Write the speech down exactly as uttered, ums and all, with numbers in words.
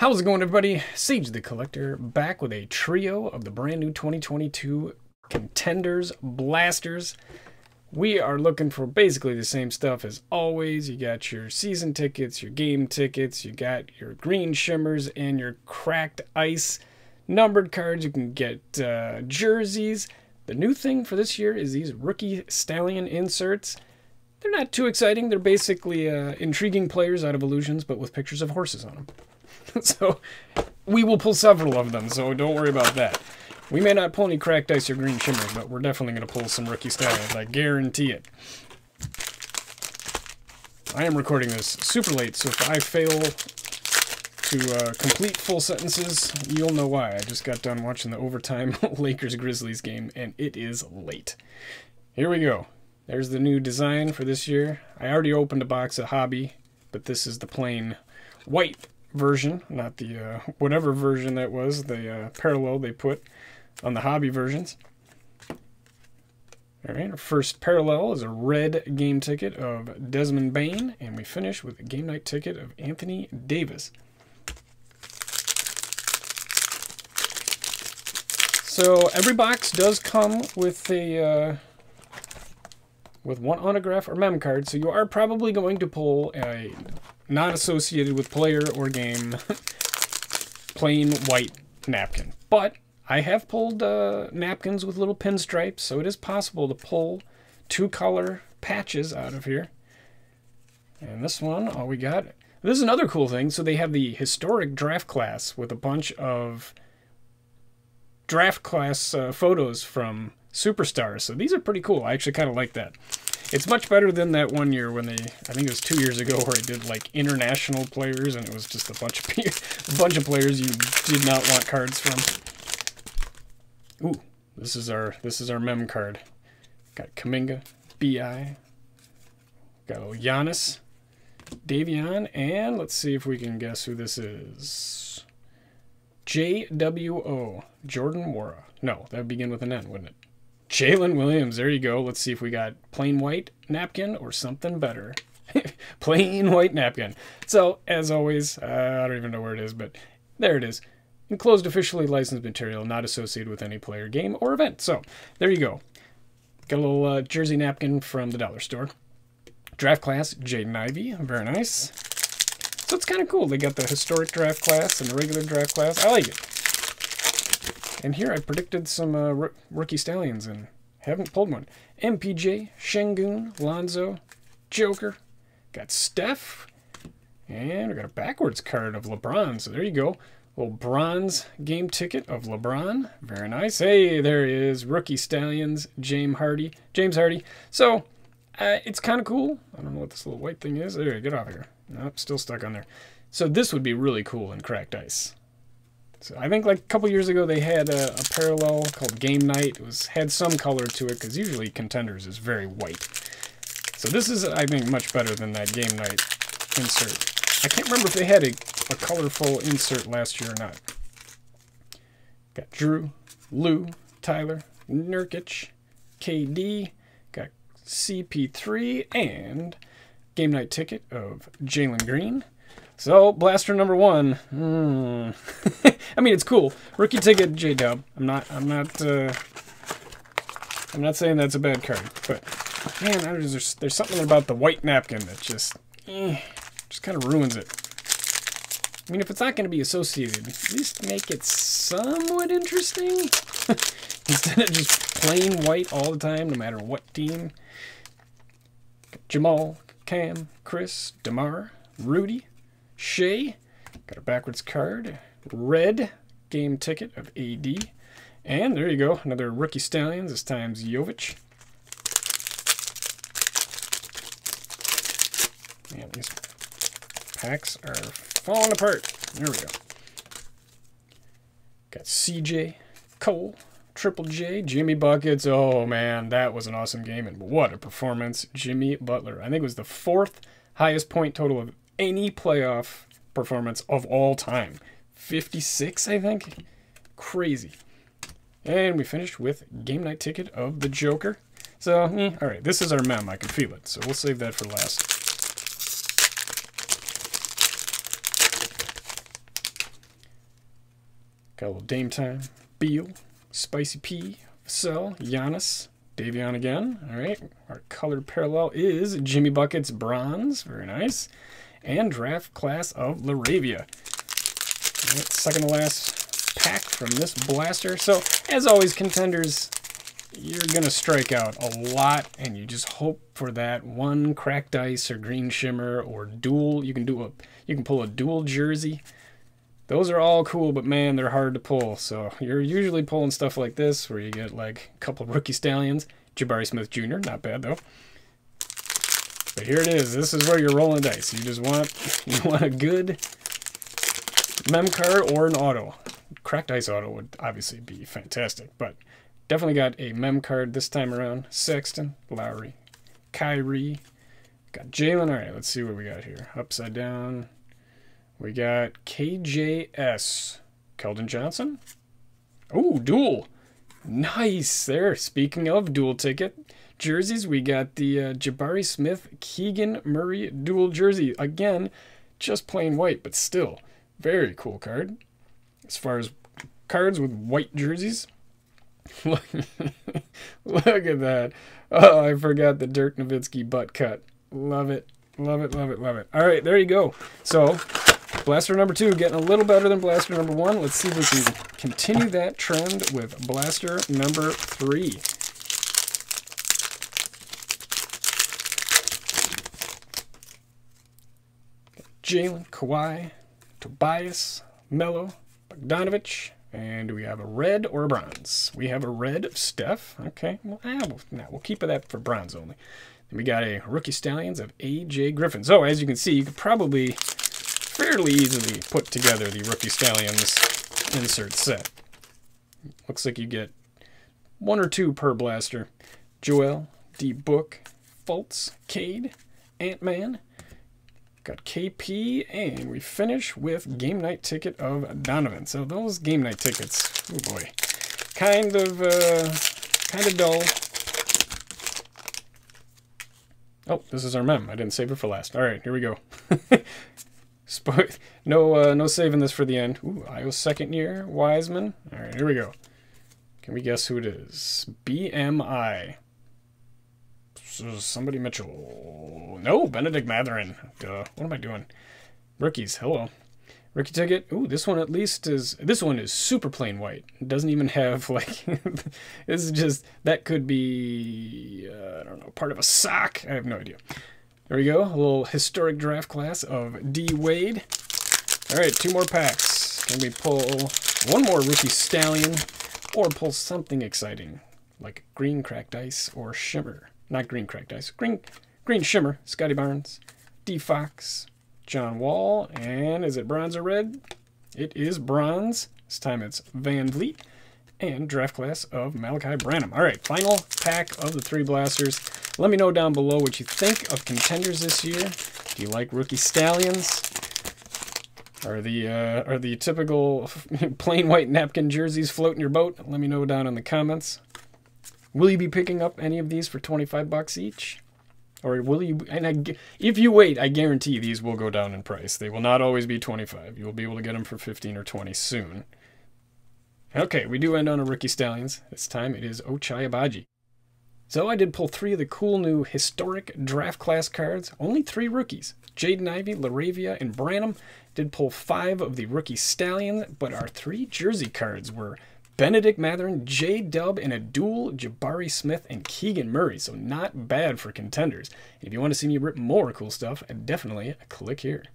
How's it going, everybody? Sage the Collector back with a trio of the brand new twenty twenty-two Contenders Blasters. We are looking for basically the same stuff as always. You got your season tickets, your game tickets, you got your green shimmers, and your cracked ice numbered cards. You can get uh, jerseys. The new thing for this year is these rookie stallion inserts. They're not too exciting. They're basically uh, intriguing players out of illusions, but with pictures of horses on them. So we will pull several of them, so don't worry about that. We may not pull any cracked ice or green shimmers, but we're definitely going to pull some rookie styles. I guarantee it. I am recording this super late, so if I fail to uh, complete full sentences, you'll know why. I just got done watching the overtime Lakers-Grizzlies game, and it is late. Here we go. There's the new design for this year. I already opened a box at Hobby, but this is the plain white version, not the uh, whatever version that was, the uh, parallel they put on the Hobby versions. All right, our first parallel is a red game ticket of Desmond Bain, and we finish with a game night ticket of Anthony Davis. So every box does come with a uh, with one autograph or mem card, so you are probably going to pull a not associated with player or game, plain white napkin. But I have pulled uh, napkins with little pinstripes, so it is possible to pull two color patches out of here. And this one, all we got. This is another cool thing. So they have the historic draft class with a bunch of draft class uh, photos from superstars. So these are pretty cool. I actually kind of like that. It's much better than that one year when they, I think it was two years ago, where it did like international players and it was just a bunch of a bunch of players you did not want cards from. Ooh, this is our this is our mem card. Got Kuminga, B I, got old Giannis, Davion, and let's see if we can guess who this is. J W O, Jordan Wara. No, that would begin with an N, wouldn't it? Jalen Williams, there you go. Let's see if we got plain white napkin or something better. Plain white napkin. So, as always, uh, I don't even know where it is, but there it is. Enclosed officially licensed material, not associated with any player, game, or event. So, there you go. Got a little uh, jersey napkin from the dollar store. Draft class, Jaden Ivey. Very nice. So, it's kind of cool. They got the historic draft class and the regular draft class. I like it. And here I predicted some uh, rookie stallions and haven't pulled one. M P J, Shang-Goon, Lonzo, Joker. Got Steph. And we got a backwards card of LeBron. So there you go. Little bronze game ticket of LeBron. Very nice. Hey, there he is. Rookie stallions, James Hardy. James Hardy. So uh, it's kind of cool. I don't know what this little white thing is. There, get off of here. Nope, still stuck on there. So this would be really cool in cracked ice. So I think like a couple years ago they had a, a parallel called Game Night. It was had some color to it because usually Contenders is very white. So this is, I think, much better than that Game Night insert. I can't remember if they had a, a colorful insert last year or not. Got Drew, Lou, Tyler, Nurkic, K D, got C P three, and Game Night ticket of Jaylen Green. So, blaster number one. Mm. I mean, it's cool. Rookie ticket, J. Dub. I'm not. I'm not. Uh, I'm not saying that's a bad card, but man, I just, there's, there's something about the white napkin that just, eh, just kind of ruins it. I mean, if it's not going to be associated, at least make it somewhat interesting instead of just plain white all the time, no matter what team. Jamal, Cam, Chris, DeMar, Rudy. Shea, got a backwards card, red game ticket of A D, and there you go, another rookie stallions, this time's Jovic. Man, these packs are falling apart. There we go. Got C J, Cole, Triple J, Jimmy Buckets. Oh man, that was an awesome game, and what a performance. Jimmy Butler, I think it was the fourth highest point total of any playoff performance of all time. fifty-six, I think. Crazy. And we finished with game night ticket of the Joker. So, eh, all right, this is our mem. I can feel it. So we'll save that for last. Got a little Dame time. Beal, Spicy P, Vassell, Giannis, Davion again. All right. Our colored parallel is Jimmy Buckets Bronze. Very nice. And draft class of Laravia. All right, second to last pack from this blaster. So, as always, Contenders, you're going to strike out a lot, and you just hope for that one cracked ice or green shimmer or dual. You can do a, you can pull a dual jersey. Those are all cool, but man, they're hard to pull. So you're usually pulling stuff like this where you get like a couple of rookie stallions. Jabari Smith Junior, not bad though. But here it is. This is where you're rolling dice. You just want you want a good mem card or an auto. Cracked ice auto would obviously be fantastic, but definitely got a mem card this time around. Sexton, Lowry, Kyrie, got Jalen. All right, let's see what we got here. Upside down. We got K J S, Keldon Johnson. Oh, dual. Nice there. Speaking of dual ticket jerseys, we got the uh, Jabari Smith Keegan Murray dual jersey. Again, just plain white, but still very cool card. As far as cards with white jerseys, look, look at that. Oh, I forgot the Dirk Nowitzki butt cut. Love it. Love it. Love it. Love it. All right, there you go. So, blaster number two getting a little better than blaster number one. Let's see if we can continue that trend with blaster number three. Jalen, Kawhi, Tobias, Melo, Bogdanovich, and do we have a red or a bronze? We have a red of Steph. Okay, well, ah, we'll, nah, we'll keep that for bronze only. Then we got a rookie stallions of A J Griffin. So as you can see, you could probably fairly easily put together the Rookie Stallions insert set. Looks like you get one or two per blaster. Joel, D. Book, Fultz, Cade, Ant-Man. Got K P, and we finish with Game Night Ticket of Donovan. So those Game Night Tickets, oh boy, kind of, uh, kind of dull. Oh, this is our mem. I didn't save it for last. All right, here we go. No, uh, no saving this for the end. Ooh, Iowa's second year, Wiseman. All right, here we go. Can we guess who it is? B M I. Somebody Mitchell. No, Bennedict Mathurin. Duh. What am I doing? Rookies. Hello. Rookie ticket. Ooh, this one at least is. This one is super plain white. It doesn't even have like. This is just that could be. Uh, I don't know. Part of a sock. I have no idea. There we go, a little historic draft class of D. Wade. All right, two more packs. Can we pull one more Rookie Stallion or pull something exciting like Green Cracked Ice or Shimmer? Not Green Cracked Ice, Green green Shimmer, Scotty Barnes, D. Fox, John Wall, and is it bronze or red? It is bronze. This time it's Van Vliet and draft class of Malachi Branham. All right, final pack of the three blasters. Let me know down below what you think of Contenders this year. Do you like Rookie Stallions? Are the uh, are the typical plain white napkin jerseys floating your boat? Let me know down in the comments. Will you be picking up any of these for twenty-five bucks each? Or will you? And I, if you wait, I guarantee these will go down in price. They will not always be twenty-five. You will be able to get them for fifteen or twenty soon. Okay, we do end on a Rookie Stallions. This time it is Ochai Agbaji. So I did pull three of the cool new historic draft class cards. Only three rookies. Jaden Ivey, Laravia, and Branham. Did pull five of the Rookie Stallions, but our three jersey cards were Bennedict Mathurin, J. Dub, and a dual Jabari Smith and Keegan Murray. So not bad for Contenders. If you want to see me rip more cool stuff, definitely click here.